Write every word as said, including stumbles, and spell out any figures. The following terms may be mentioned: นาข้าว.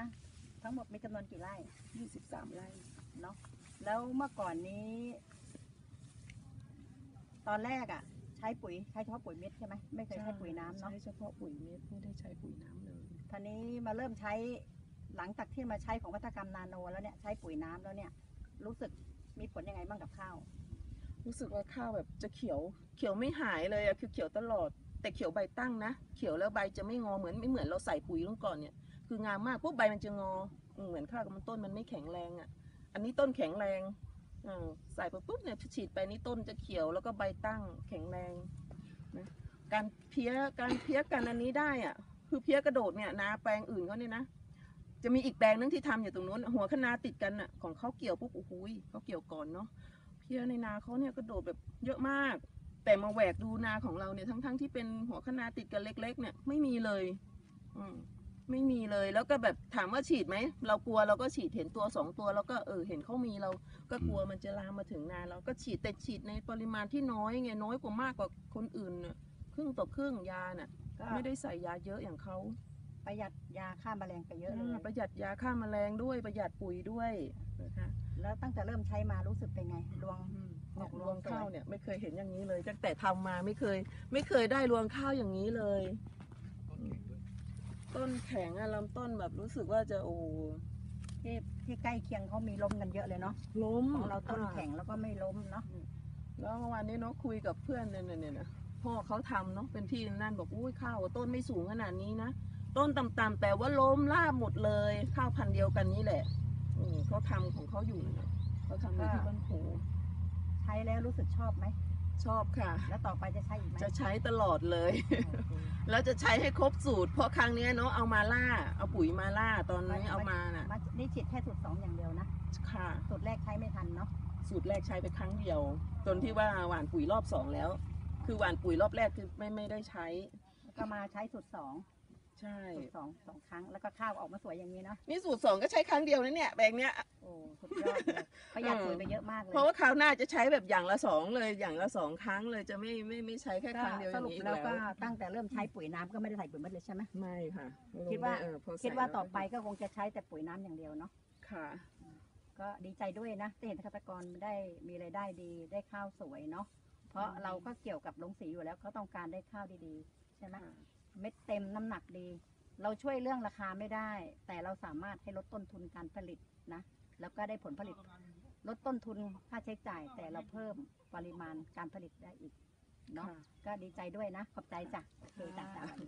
นะคะทั้งหมดมีจำนวนกี่ไร่ยี่สิบสามไร่เนาะแล้วเมื่อก่อนนี้ตอนแรกอ่ะใช้ปุ๋ยใช้เฉพาะปุ๋ยเม็ดใช่ไหมไม่เคยใช้ปุ๋ยน้ำเนาะใช้เฉพาะปุ๋ยเม็ดไม่ได้ใช้ปุ๋ยน้ำเลยตอนนี้มาเริ่มใช้หลังจากที่มาใช้ของวัตกรรมนาโนแล้วเนี่ยใช้ปุ๋ยน้ำแล้วเนี่ยรู้สึกมีผลยังไงบ้างกับข้าวรู้สึกว่าข้าวแบบจะเขียวเขียวไม่หายเลยอะคือเขียวตลอดแต่เขียวใบตั้งนะเขียวแล้วใบจะไม่งอเหมือนไม่เหมือนเราใส่ปุ๋ยลงก่อนเนี่ยคืองามมากพวกใบมันจะงอเหมือนข้าวกับมันต้นมันไม่แข็งแรงอะอันนี้ต้นแข็งแรงใส่ไปปุ๊บเนี่ยฉีดไปนี่ต้นจะเขียวแล้วก็ใบตั้งแข็งแรงนะการเพี้ยการเพี้ยกันอันนี้ได้อะคือเพี้ยกระโดดเนี่ยนาแปลงอื่นเขาเนี่ยนะจะมีอีกแปลงนึงที่ทำอยู่ตรงนู้นหัวคะนาติดกันน่ะของเขาเกี่ยวปุ๊บโอ้โหเขาเกี่ยวก่อนเนาะเพี้ยในนาเขาเนี่ยกระโดดแบบเยอะมากแต่มาแหวกดูนาของเราเนี่ยทั้งๆที่เป็นหัวคะนาติดกันเล็กๆเนี่ยไม่มีเลยอืมไม่มีเลยแล้วก็แบบถามว่าฉีดไหมเรากลัวเราก็ฉีดเห็นตัวสองตัวแล้วก็เออเห็นเขามีเราก็กลัวมันจะลามมาถึงนาเราก็ฉีดแต่ฉีดในปริมาณที่น้อยไงน้อยกว่ามากกว่าคนอื่นน่ะครึ่งต่อครึ่งยาน่ะไม่ได้ใส่ยาเยอะอย่างเขาประหยัดยาฆ่าแมลงไปเยอะเลยประหยัดยาฆ่าแมลงด้วยประหยัดปุ๋ยด้วยนะคะแล้วตั้งแต่เริ่มใช้มารู้สึกเป็นไงรวงรวงข้าวเนี่ยไม่เคยเห็นอย่างนี้เลยตั้งแต่ทำมาไม่เคยไม่เคยได้รวงข้าวอย่างนี้เลยต้นแข็งอะลำต้นแบบรู้สึกว่าจะโอ้ที่ที่ใกล้เคียงเขามีล้มกันเยอะเลยเนาะล้มเราต้นแข็งแล้วก็ไม่ล้มเนาะแล้วเมื่อวานนี้เนาะคุยกับเพื่อนเนี่ยเนี่ยนะพ่อเขาทำเนาะเป็นที่นั่นบอกอุ้ยข้าวต้นไม่สูงขนาดนี้นะต้นต่ำๆแต่ว่าล้มล่าหมดเลยข้าวพันธุ์เดียวกันนี้แหละเขาทำของเขาอยู่นะเขาทำอยู่ที่บ้านปู่ใช้แล้วรู้สึกชอบไหมชอบค่ะแล้วต่อไปจะใช้อีกไหมจะใช้ตลอดเลยแล้วจะใช้ให้ครบสูตรเพราะครั้งนี้เนาะเอามาล่าเอาปุ๋ยมาล่าตอนนี้เอามาน่ะนี่ฉีดแค่สูตรสองอย่างเดียวนะค่ะสูตรแรกใช้ไม่ทันเนาะสูตรแรกใช้ไปครั้งเดียวจนที่ว่าหว่านปุ๋ยรอบสองแล้วคือหว่านปุ๋ยรอบแรกคือไม่ไม่ได้ใช้ก็มาใช้สูตรสองใช่สูตรสองสองครั้งแล้วก็ข้าวออกมาสวยอย่างนี้เนาะนี่สูตรสองก็ใช้ครั้งเดียวนะเนี่ยแปลงเนี้ยโอ้สุดยอดเลยประหยัดปุ๋ยไปเยอะมากเลยเพราะว่าคราวหน้าจะใช้แบบอย่างละสองเลยอย่างละสองครั้งเลยจะไม่ไม่ไม่ใช้แค่ครั้งเดียวอย่างนี้แล้วก็ตั้งแต่เริ่มใช้ปุ๋ยน้ำก็ไม่ได้ใส่ปุ๋ยเม็ดเลยใช่ไหมไม่ค่ะคิดว่าคิดว่าต่อไปก็คงจะใช้แต่ปุ๋ยน้ำอย่างเดียวเนาะค่ะก็ดีใจด้วยนะที่เห็นเกษตรกรได้มีรายได้ดีได้ข้าวสวยเนาะเพราะเราก็เกี่ยวกับลงสีอยู่แล้วก็ต้องการได้ข้าวดีๆใช่ไหมเม็ดเต็มน้ำหนักดีเราช่วยเรื่องราคาไม่ได้แต่เราสามารถให้ลดต้นทุนการผลิตนะแล้วก็ได้ผลผลิตลดต้นทุนค่าใช้จ่ายแต่เราเพิ่มปริมาณการผลิตได้อีกเนาะก็ดีใจด้วยนะขอบใจจ้ะโอเคจ้ะ